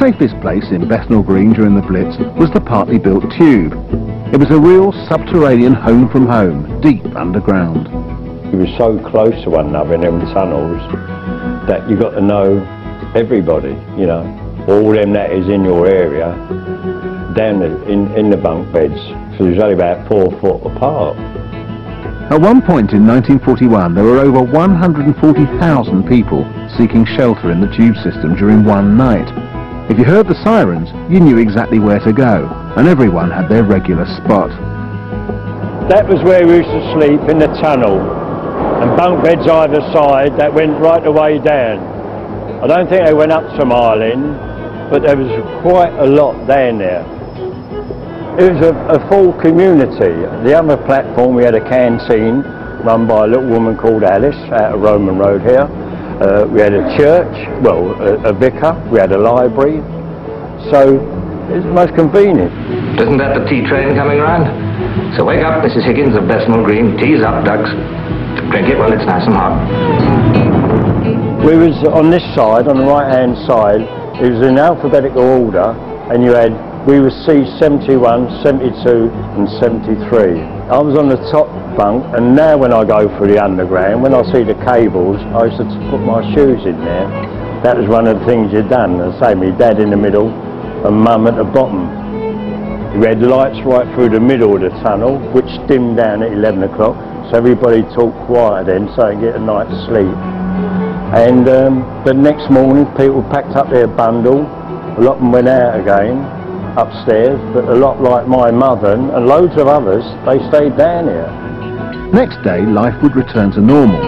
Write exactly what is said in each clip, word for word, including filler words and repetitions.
The safest place in Bethnal Green during the Blitz was the partly built tube. It was a real subterranean home from home, deep underground. We were so close to one another in them tunnels that you got to know everybody, you know, all them that is in your area, down the, in, in the bunk beds, so there's only about four foot apart. At one point in nineteen forty-one, there were over one hundred forty thousand people seeking shelter in the tube system during one night. If you heard the sirens, you knew exactly where to go, and everyone had their regular spot. That was where we used to sleep, in the tunnel, and bunk beds either side that went right the way down. I don't think they went up some island, but there was quite a lot down there. It was a, a full community. The other platform, we had a canteen run by a little woman called Alice out of Roman Road here. Uh, we had a church, well, a, a vicar, we had a library. So it was most convenient. Isn't that the tea train coming round? So wake up, Missus Higgins of Bethnal Green, tea's up, ducks. Drink it while it's nice and hot. We was on this side, on the right-hand side. It was in alphabetical order, and you had, we were C seventy-one, seventy-two and seventy-three. I was on the top bunk, and now when I go through the underground, when I see the cables, I used to put my shoes in there. That was one of the things you'd done. I say, me dad in the middle and mum at the bottom. We had lights right through the middle of the tunnel, which dimmed down at eleven o'clock, so everybody talked quiet then, so they get a night's sleep. And um, the next morning people packed up their bundle, a lot of them went out again, upstairs, but a lot like my mother and, and loads of others, they stayed down here. Next day life would return to normal.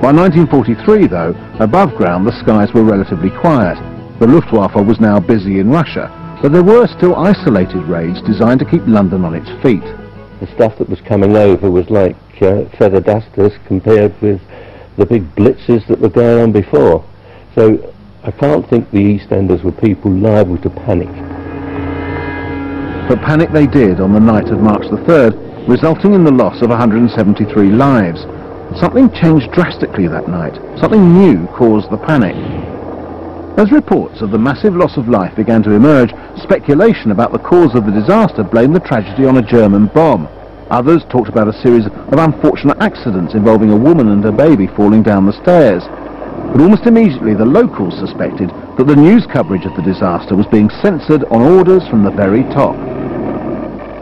By nineteen forty-three though, above ground the skies were relatively quiet. The Luftwaffe was now busy in Russia, but there were still isolated raids designed to keep London on its feet. The stuff that was coming over was like uh, feather dusters compared with the big blitzes that were going on before. So I can't think the East Enders were people liable to panic. But panic they did on the night of March the third, resulting in the loss of one hundred seventy-three lives. Something changed drastically that night. Something new caused the panic. As reports of the massive loss of life began to emerge, speculation about the cause of the disaster blamed the tragedy on a German bomb. Others talked about a series of unfortunate accidents involving a woman and her baby falling down the stairs. But almost immediately the locals suspected that the news coverage of the disaster was being censored on orders from the very top.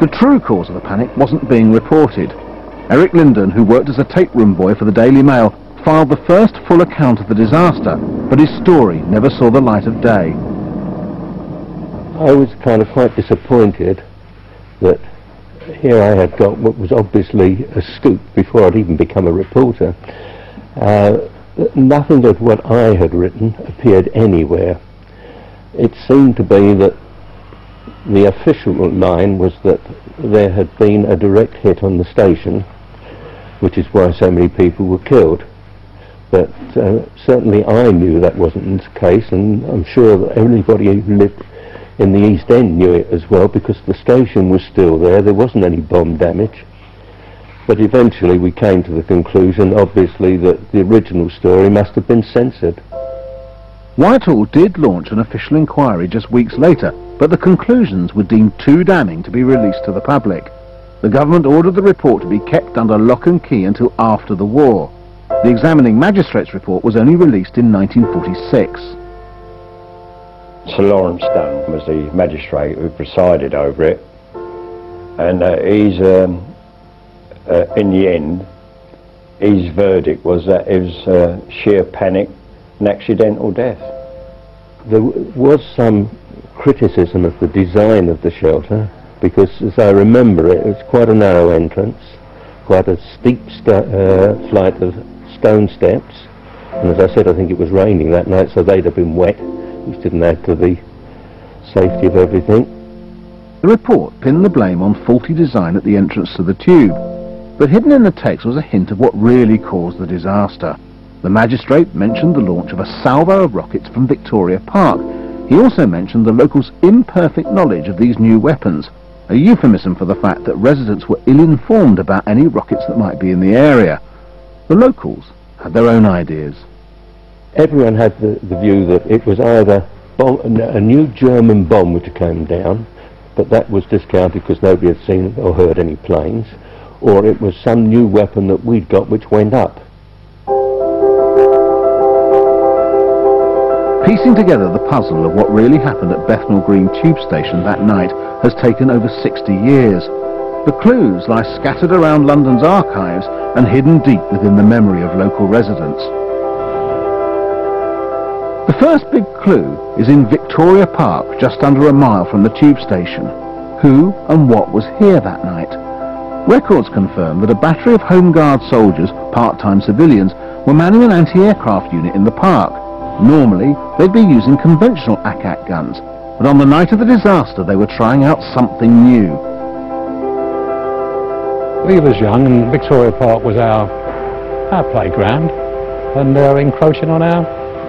The true cause of the panic wasn't being reported. Eric Linden, who worked as a tape room boy for the Daily Mail, filed the first full account of the disaster, but his story never saw the light of day. I was kind of quite disappointed that here I had got what was obviously a scoop before I'd even become a reporter. Uh, nothing of what I had written appeared anywhere. It seemed to be that the official line was that there had been a direct hit on the station, which is why so many people were killed. But uh, certainly I knew that wasn't the case, and I'm sure that everybody who lived in the East End knew it as well, because the station was still there, there wasn't any bomb damage. But eventually we came to the conclusion, obviously, that the original story must have been censored. Whitehall did launch an official inquiry just weeks later, but the conclusions were deemed too damning to be released to the public. The government ordered the report to be kept under lock and key until after the war. The examining magistrate's report was only released in nineteen forty-six. Sir Lawrence Dunn was the magistrate who presided over it, and uh, he's, um, uh, in the end, his verdict was that it was uh, sheer panic and accidental death. There w was some criticism of the design of the shelter, because as I remember it, it was quite a narrow entrance, quite a steep st uh, flight of stone steps, and as I said, I think it was raining that night, so they'd have been wet, which didn't add to the safety of everything. The report pinned the blame on faulty design at the entrance to the tube, but hidden in the text was a hint of what really caused the disaster. The magistrate mentioned the launch of a salvo of rockets from Victoria Park. He also mentioned the locals' imperfect knowledge of these new weapons, a euphemism for the fact that residents were ill-informed about any rockets that might be in the area. The locals had their own ideas. Everyone had the, the view that it was either bomb, a new German bomb were to come down, but that was discounted because nobody had seen or heard any planes, or it was some new weapon that we'd got which went up. Piecing together the puzzle of what really happened at Bethnal Green tube station that night has taken over sixty years. The clues lie scattered around London's archives and hidden deep within the memory of local residents. The first big clue is in Victoria Park, just under a mile from the tube station. Who and what was here that night? Records confirm that a battery of Home Guard soldiers, part-time civilians, were manning an anti-aircraft unit in the park. Normally, they'd be using conventional A C A C guns, but on the night of the disaster they were trying out something new. We was young and Victoria Park was our, our playground, and they were encroaching on our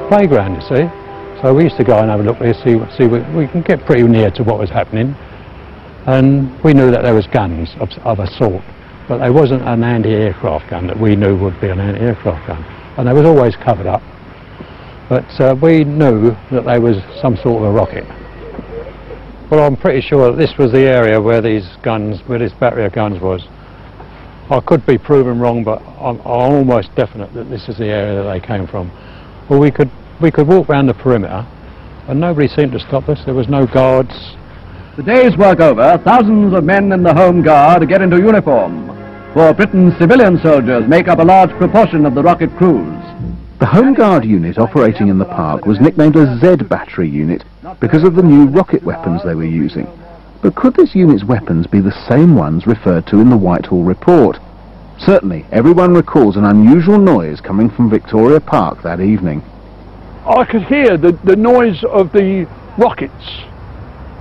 playground, you see. So we used to go and have a look there, see, see we, we can get pretty near to what was happening, and we knew that there was guns of, of a sort, but there wasn't an anti-aircraft gun that we knew would be an anti-aircraft gun, and they was always covered up. But uh, we knew that there was some sort of a rocket. Well, I'm pretty sure that this was the area where these guns, where this battery of guns was. I could be proven wrong, but I'm, I'm almost definite that this is the area that they came from. Well, we could, we could walk round the perimeter, and nobody seemed to stop us. There was no guards. The day's work over, thousands of men in the Home Guard get into uniform. For Britain's civilian soldiers make up a large proportion of the rocket crews. The Home Guard unit operating in the park was nicknamed a Z battery unit because of the new rocket weapons they were using. But could this unit's weapons be the same ones referred to in the Whitehall report? Certainly, everyone recalls an unusual noise coming from Victoria Park that evening. I could hear the, the noise of the rockets,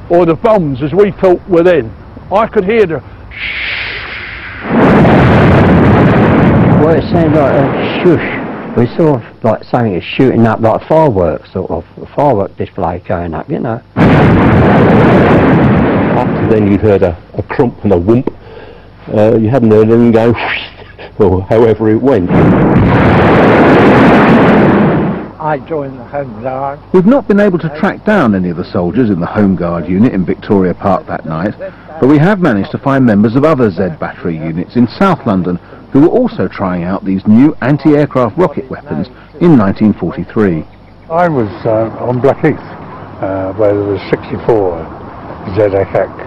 or the bombs as we felt were then. I could hear the shh. Well, it sounded like a shush. We saw like something is shooting up, like fireworks, sort of a firework display going up, you know. After then you'd heard a, a crump and a whoomp. Uh, you hadn't heard anything go, or however it went. I joined the Home Guard. We've not been able to track down any of the soldiers in the Home Guard unit in Victoria Park that night, but we have managed to find members of other Z battery units in South London, who were also trying out these new anti-aircraft rocket weapons in nineteen forty-three. I was uh, on Blackheath, uh, where there was sixty-four Z F A C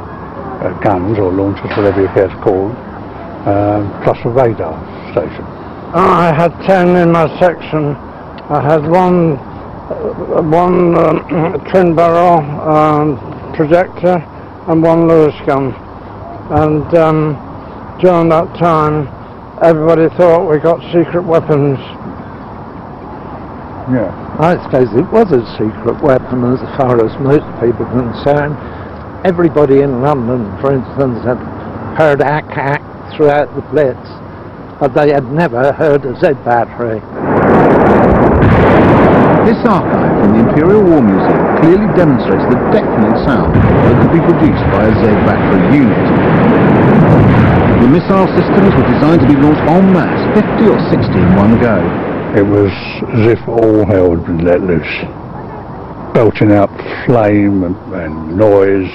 uh, guns, or launchers, whatever you care to call them, uh, plus a radar station. I had ten in my section. I had one, uh, one um, twin barrel um, projector and one Lewis gun. And um, during that time, everybody thought we got secret weapons. Yeah. I suppose it was a secret weapon as far as most people are concerned. Everybody in London, for instance, had heard A C A C throughout the Blitz, but they had never heard a Z battery. This archive from the Imperial War Museum clearly demonstrates the deafening sound that could be produced by a Z battery unit. The missile systems were designed to be launched en masse, fifty or sixty in one go. It was as if all hell had been let loose, belching out flame and, and noise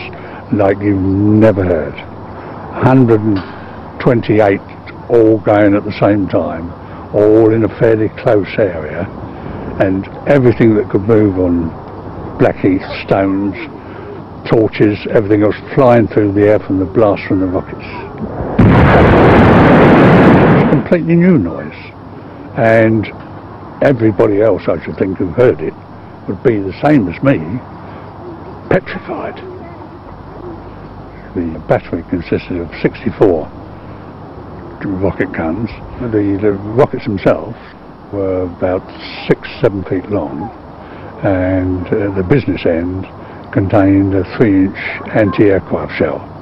like you've never heard. one hundred twenty-eight all going at the same time, all in a fairly close area, and everything that could move on Blackheath, stones, torches, everything else flying through the air from the blast from the rockets. Completely new noise, and everybody else, I should think, who heard it would be the same as me, petrified. The battery consisted of sixty-four rocket guns. The, the rockets themselves were about six, seven feet long, and uh, the business end contained a three-inch anti-aircraft shell.